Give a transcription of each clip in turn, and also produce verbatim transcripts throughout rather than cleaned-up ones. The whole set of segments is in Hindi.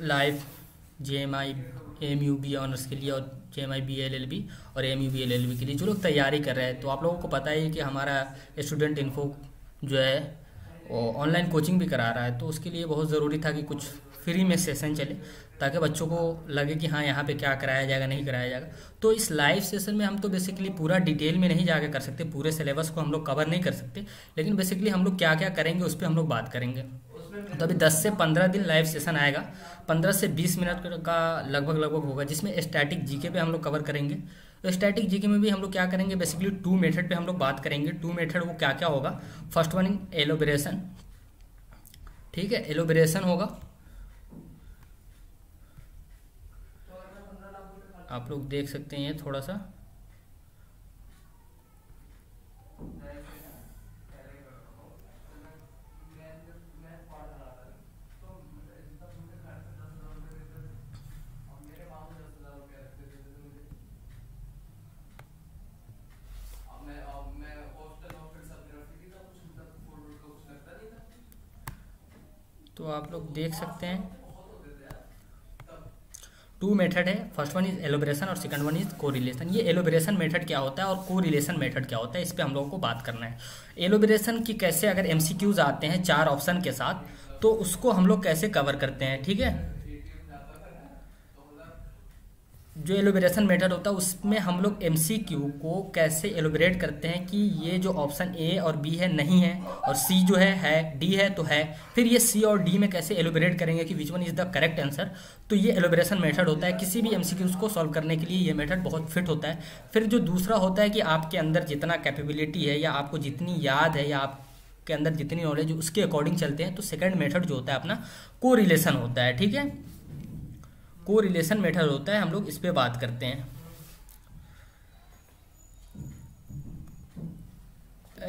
Life, J M I M U B honours के लिए और J M I B L L B और M U B L L B के लिए जो लोग तैयारी कर रहे हैं, तो आप लोगों को पता ही कि हमारा स्टूडेंट इन्फो जो है ऑनलाइन कोचिंग भी करा रहा है, तो उसके लिए बहुत ज़रूरी था कि कुछ फ्री में सेशन चले ताकि बच्चों को लगे कि हाँ यहाँ पे क्या कराया जाएगा, नहीं कराया जाएगा। तो इस लाइव सेशन में हम तो बेसिकली पूरा डिटेल में नहीं जाके कर सकते, पूरे सिलेबस को हम लोग कवर नहीं कर सकते, लेकिन बेसिकली हम लोग क्या क्या करेंगे उस पर हम लोग बात करेंगे। तो अभी दस से पंद्रह दिन लाइव सेशन आएगा, पंद्रह से बीस मिनट का लगभग लगभग होगा, जिसमें स्टैटिक जीके पे हम लोग कवर करेंगे। तो स्टैटिक जीके में भी हम लोग क्या करेंगे, बेसिकली टू मेथड पे हम लोग बात करेंगे। टू मेथड वो क्या क्या होगा, फर्स्ट वन एलोबरेशन, ठीक है, एलोबरेशन होगा। आप लोग देख सकते हैं थोड़ा सा, तो आप लोग देख सकते हैं टू मेथड है, फर्स्ट वन इज एलोबरेशन और सेकंड वन इज कोरिलेशन। ये एलोबरेशन मेथड क्या होता है और कोरिलेशन मेथड क्या होता है, इस पे हम लोगों को बात करना है। एलोबरेशन की कैसे, अगर एमसीक्यूज आते हैं चार ऑप्शन के साथ, तो उसको हम लोग कैसे कवर करते हैं, ठीक है। जो एलोबरेशन मेथड होता है उसमें हम लोग एमसीक्यू को कैसे एलोबरेट करते हैं कि ये जो ऑप्शन ए और बी है नहीं है, और सी जो है है, डी है तो है, फिर ये सी और डी में कैसे एलोबरेट करेंगे कि which one is the correct answer. तो ये एलोबरेशन मेथड होता है, किसी भी एमसीक्यू को सॉल्व करने के लिए ये मेथड बहुत फिट होता है। फिर जो दूसरा होता है कि आपके अंदर जितना कैपेबिलिटी है या आपको जितनी याद है या आप के अंदर जितनी नॉलेज उसके अकॉर्डिंग चलते हैं। तो सेकेंड मेथड जो होता है अपना कोरिलेशन होता है, ठीक है, कोरिलेशन मेथड होता है, हम लोग इस पे बात करते हैं।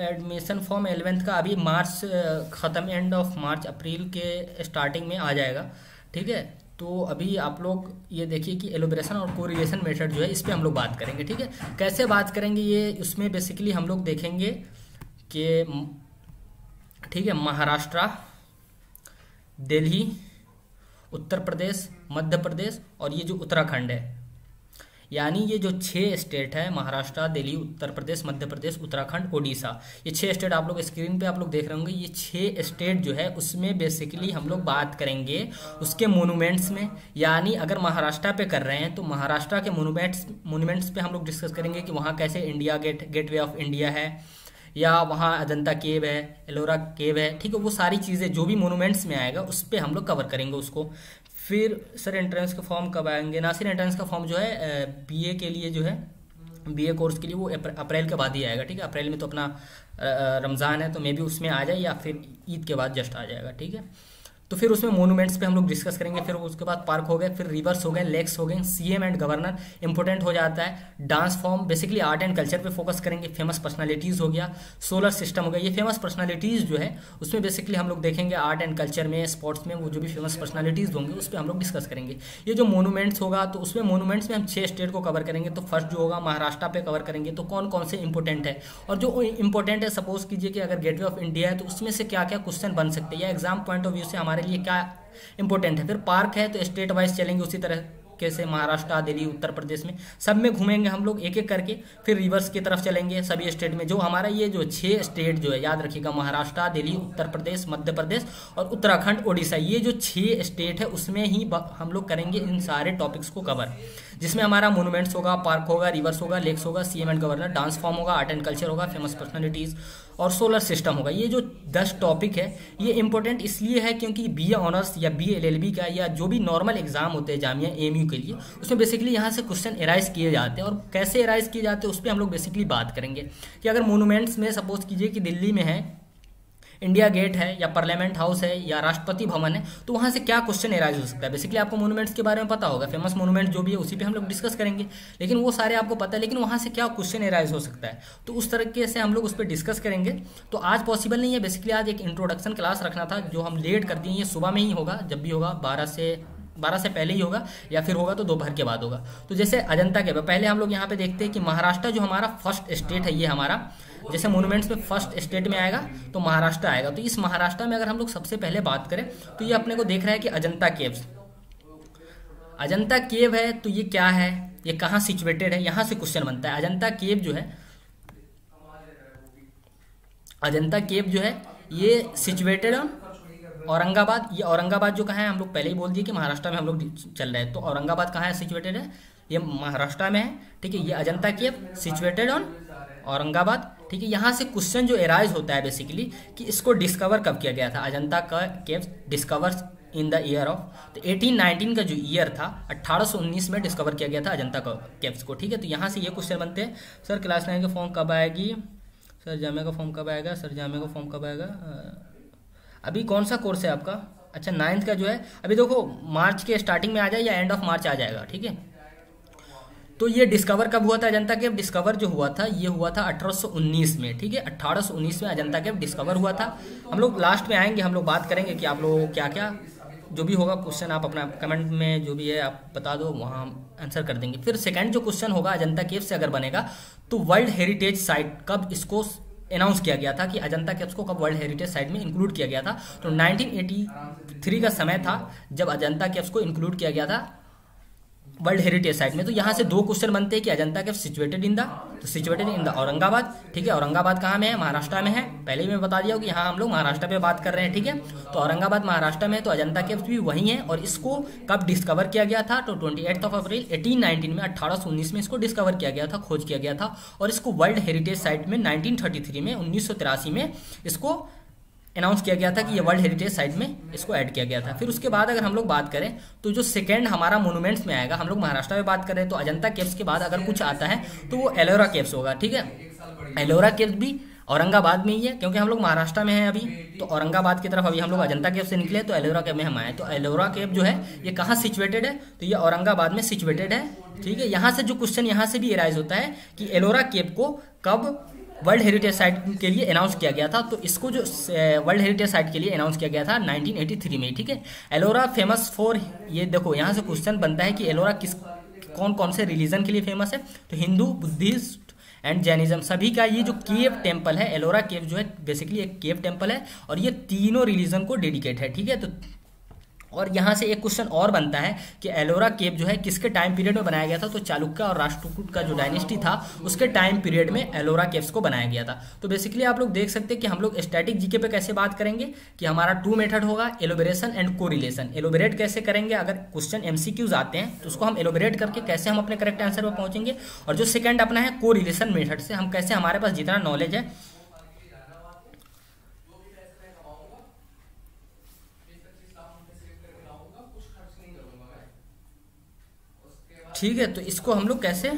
एडमिशन फॉर्म एलेवेंथ का अभी मार्च ख़त्म, एंड ऑफ मार्च अप्रैल के स्टार्टिंग में आ जाएगा, ठीक है। तो अभी आप लोग ये देखिए कि एलोबरेशन और कोरिलेशन मेथड जो है इस पे हम लोग बात करेंगे, ठीक है। कैसे बात करेंगे ये, उसमें बेसिकली हम लोग देखेंगे कि, ठीक है, महाराष्ट्र, दिल्ली, उत्तर प्रदेश, मध्य प्रदेश और ये जो उत्तराखंड है, यानी ये जो छः स्टेट है, महाराष्ट्र, दिल्ली, उत्तर प्रदेश, मध्य प्रदेश, उत्तराखंड, ओडिशा, ये छः स्टेट आप लोग स्क्रीन पे आप लोग देख रहे होंगे। ये छः स्टेट जो है उसमें बेसिकली हम लोग बात करेंगे उसके मोनूमेंट्स में, यानी अगर महाराष्ट्र पे कर रहे हैं तो महाराष्ट्र के मोनूमेंट्स मोनूमेंट्स पे हम लोग डिस्कस करेंगे कि वहाँ कैसे India gate, gateway of India है, या वहाँ अजंता केव है, एलोरा केव है, ठीक है। वो सारी चीज़ें जो भी मोनूमेंट्स में आएगा उस पर हम लोग कवर करेंगे उसको। फिर सर एंट्रेंस का फॉर्म कब आएंगे, ना सिर्फ एंट्रेंस का फॉर्म जो है बीए के लिए जो है, बीए कोर्स के लिए वो अप्रैल के बाद ही आएगा, ठीक है। अप्रैल में तो अपना रमज़ान है, तो मे बी उसमें आ जाए या फिर ईद के बाद जस्ट आ जाएगा, ठीक है। तो फिर उसमें मोनूमेंट्स पे हम लोग डिस्कस करेंगे। फिर उसके बाद पार्क हो गए, फिर रिवर्स हो गए, लेक्स हो गए, सीएम एंड गवर्नर इंपॉर्टेंट हो जाता है, dance form, basically art and culture पे फोकस करेंगे, फेमस पर्सनालिटीज़ हो गया, सोलर सिस्टम हो गया। ये फेमस पर्सनालिटीज़ जो है उसमें बेसिकली हम लोग देखेंगे आर्ट एंड कल्चर में, स्पोर्ट्स में वो जो भी फेमस पर्सनालिटीज़ होंगे उस पर हम लोग डिस्कस करेंगे। ये जो मोनूमेंट्स होगा तो उसमें मोनूमेंट्स में हम छः स्टेट को कवर करेंगे। तो फर्स्ट जो होगा महाराष्ट्र पे कवर करेंगे, तो कौन कौन से इंपॉर्टेंट है और जो इंपॉर्टेंट है, सपोज कीजिए कि अगर गेटवे ऑफ इंडिया है तो उसमें से क्या क्या क्वेश्चन बन सकते हैं या एग्जाम पॉइंट ऑफ व्यू से हमारे लिए क्या इंपॉर्टेंट है। फिर पार्क है तो स्टेट वाइज चलेंगे, उसी तरह कैसे महाराष्ट्र, दिल्ली, उत्तर प्रदेश में सब में घूमेंगे हम लोग एक एक करके। फिर रिवर्स की तरफ चलेंगे सभी स्टेट में, जो हमारा ये जो छह स्टेट जो है याद रखिएगा, महाराष्ट्र, दिल्ली, उत्तर प्रदेश, मध्य प्रदेश और उत्तराखंड, ओडिशा, ये जो छह स्टेट है उसमें ही हम लोग करेंगे इन सारे टॉपिक्स को कवर, जिसमें हमारा मोनूमेंट्स होगा, पार्क होगा, रिवर्स होगा, लेक्स होगा, CM and governor, dance form होगा, आर्ट एंड कल्चर होगा, फेमस पर्सनलिटीज़ और सोलर सिस्टम होगा। ये जो दस टॉपिक है ये इंपॉर्टेंट इसलिए है क्योंकि बीए ऑनर्स या बीए एलएलबी का या जो भी नॉर्मल एग्जाम होते हैं जामिया एएमयू के लिए, उसमें बेसिकली यहाँ से क्वेश्चन एराइज किए जाते हैं और कैसे एराइज किए जाते हैं उस पर हम लोग बेसिकली बात करेंगे कि अगर मोनूमेंट्स में सपोज कीजिए कि दिल्ली में है इंडिया गेट है या पार्लियामेंट हाउस है या राष्ट्रपति भवन है, तो वहाँ से क्या क्वेश्चन एराइज हो सकता है। बेसिकली आपको मोनूमेंट्स के बारे में पता होगा, फेमस मोनूमेंट जो भी है उसी पे हम लोग डिस्कस करेंगे, लेकिन वो सारे आपको पता है, लेकिन वहाँ से क्या क्वेश्चन एराइज हो सकता है, तो उस तरीके से हम लोग उस पर डिस्कस करेंगे। तो आज पॉसिबल नहीं है, बेसिकली आज एक इंट्रोडक्शन क्लास रखना था जो हम लेट कर दिए, ये सुबह में ही होगा, जब भी होगा बारह से बारह से पहले ही होगा या फिर होगा तो दोपहर के बाद होगा। तो जैसे अजंता केव, पहले हम लोग यहाँ पे देखते हैं कि महाराष्ट्र जो हमारा फर्स्ट स्टेट है, ये हमारा जैसे मोनूमेंट्स में फर्स्ट स्टेट में आएगा तो महाराष्ट्र आएगा। तो इस महाराष्ट्र में अगर हम लोग सबसे पहले बात करें तो ये अपने को देख रहा है कि अजंता केव्स, अजंता केव है तो ये क्या है, ये कहाँ सिचुएटेड है, यहाँ से क्वेश्चन बनता है। अजंता केव जो है, अजंता केव जो है ये सिचुएटेड ऑन औरंगाबाद। ये औरंगाबाद जो कहाँ है हम लोग पहले ही बोल दिए कि महाराष्ट्र में हम लोग चल रहे हैं, तो औरंगाबाद कहाँ है सिचुएटेड है, ये महाराष्ट्र में है। ठीक है, ये Ajanta cave situated on Aurangabad. ठीक है, यहाँ से क्वेश्चन जो एराइज होता है बेसिकली कि इसको डिस्कवर कब किया गया था। अजंता का caves discover in the year of, तो एटीन नाइनटीन का जो ईयर था अठारह सौ उन्नीस में डिस्कवर किया गया था अजंता केव्स को। ठीक है, तो यहाँ से ये क्वेश्चन बनते हैं। सर क्लास नाइन का फॉर्म कब आएगी, सर जामिया का फॉर्म कब आएगा, सर जामिया का फॉर्म कब आएगा, अभी कौन सा कोर्स है आपका। अच्छा नाइन्थ का जो है अभी देखो मार्च के स्टार्टिंग में आ जाए या एंड ऑफ मार्च आ जाएगा। ठीक है, तो ये डिस्कवर कब हुआ था अजंता केव, डिस्कवर जो हुआ था ये हुआ था अठारह सौ उन्नीस में। ठीक है, अठारह सौ उन्नीस में अजंता केव डिस्कवर हुआ था। हम लोग लास्ट में आएंगे, हम लोग बात करेंगे कि आप लोग क्या क्या जो भी होगा क्वेश्चन आप अपना कमेंट में जो भी है आप बता दो, वहाँ आंसर कर देंगे। फिर सेकंड जो क्वेश्चन होगा अजंता केव से अगर बनेगा तो वर्ल्ड हेरिटेज साइट कब इसको अनाउंस किया गया था, कि अजंता केव्स को कब वर्ल्ड हेरिटेज साइट में इंक्लूड किया गया था। तो नाइनटीन एटी थ्री का समय था जब अजंता केव्स को इंक्लूड किया गया था वर्ल्ड हेरिटेज साइट में। तो यहाँ से दो क्वेश्चन बनते हैं कि Ajanta caves situated in the, तो सिचुएटेड इन द औरंगाबाद। ठीक है, औरंगाबाद कहाँ में है, महाराष्ट्र में है। पहले ही मैं बता दिया कि यहाँ हम लोग महाराष्ट्र पे बात कर रहे हैं। ठीक है, तो औरंगाबाद महाराष्ट्र में है, तो अजंता केव्स भी वहीं है। और इसको कब डिस्कवर किया गया था, तो twenty eighth of April eighteen nineteen में, अट्ठारह सौ उन्नीस में इसको डिस्कवर किया गया था, खोज किया गया था। और इसको वर्ल्ड हेरिटेज साइट में नाइनटीन थर्टी थ्री में, उन्नीस सौ तिरासी में इसको अनाउंस किया गया था कि ये वर्ल्ड हेरिटेज साइट में इसको ऐड किया गया था। फिर उसके बाद अगर हम लोग बात करें तो जो सेकंड हमारा मोनूमेंट्स में आएगा, हम लोग महाराष्ट्र में बात करें तो अजंता केव्स के बाद अगर कुछ आता है तो वो एलोरा केव्स होगा। ठीक है, एलोरा केव्स भी औरंगाबाद में ही है, क्योंकि हम लोग महाराष्ट्र में हैं अभी, तो औरंगाबाद की तरफ अभी हम लोग अजंता केव से निकले तो एलोरा केव में हम आए। तो एलोरा केव जो है ये कहाँ सिचुएटेड है, तो ये औरंगाबाद में सिचुएटेड है। ठीक है, यहाँ से जो क्वेश्चन यहाँ से भी एराइज होता है कि एलोरा केव को कब वर्ल्ड हेरिटेज साइट के लिए अनाउंस किया गया था, तो इसको जो वर्ल्ड हेरिटेज साइट के लिए अनाउंस किया गया था नाइनटीन एटी थ्री में। ठीक है, एलोरा फेमस फॉर, ये देखो यहाँ से क्वेश्चन बनता है कि एलोरा किस कौन कौन से रिलीजन के लिए फेमस है, तो हिंदू, बुद्धिस्ट एंड जैनिज्म सभी का। ये जो केव टेम्पल है, एलोरा केव जो है बेसिकली एक केव टेम्पल है और ये तीनों रिलीजन को डेडिकेट है। ठीक है, तो और यहाँ से एक क्वेश्चन और बनता है कि एलोरा केव जो है किसके टाइम पीरियड में बनाया गया था, तो चालुक्य और राष्ट्रकूट का जो डायनेस्टी था उसके टाइम पीरियड में एलोरा केव्स को बनाया गया था। तो बेसिकली आप लोग देख सकते हैं कि हम लोग स्टैटिक जीके पे कैसे बात करेंगे कि हमारा टू मेथड होगा, एलोबरेशन एंड कोरिलेशन। एलोबरेट कैसे करेंगे, अगर क्वेश्चन एमसीक्यूज आते हैं तो उसको हम एलोबरेट करके कैसे हम अपने करेक्ट आंसर पर पहुंचेंगे। और जो सेकेंड अपना है कोरिलेशन मेथड से हम कैसे हमारे पास जितना नॉलेज है ठीक है, तो इसको हम लोग कैसे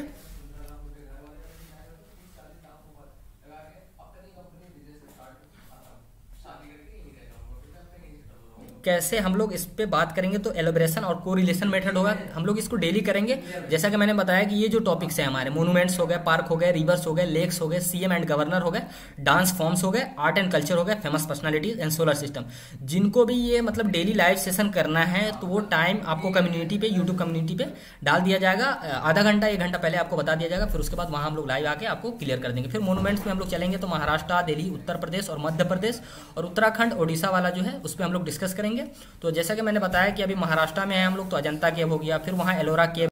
कैसे हम लोग इस पे बात करेंगे, तो एलोबरेशन और कोरिलेशन मेथड होगा। हम लोग इसको डेली करेंगे, जैसा कि मैंने बताया कि ये जो टॉपिक्स हैं हमारे मोनूमेंट्स हो गए, पार्क हो गए, रिवर्स हो गए, लेक्स हो गए, सीएम एंड गवर्नर हो गए, डांस फॉर्म्स हो गए, आर्ट एंड कल्चर हो गए, famous personalities and solar system. जिनको भी ये मतलब डेली लाइव सेशन करना है तो वो टाइम आपको कम्युनिटी पे, यूट्यूब कम्युनिटी पे डाल दिया जाएगा, आधा घंटा एक घंटा पहले आपको बता दिया जाएगा। फिर उसके बाद वहाँ हम लोग लाइव आके आपको क्लियर कर देंगे। फिर मोनूमेंट्स में हम लोग चलेंगे तो महाराष्ट्र, दिल्ली, उत्तर प्रदेश और मध्य प्रदेश और उत्तराखंड, ओडिशा वाला जो है उस पर हम लोग डिस्कस करेंगे। तो जैसा कि मैंने बताया कि अभी महाराष्ट्र में है हम लोग, तो अजंता केव हो गया, फिर वहाँ एलोरा केव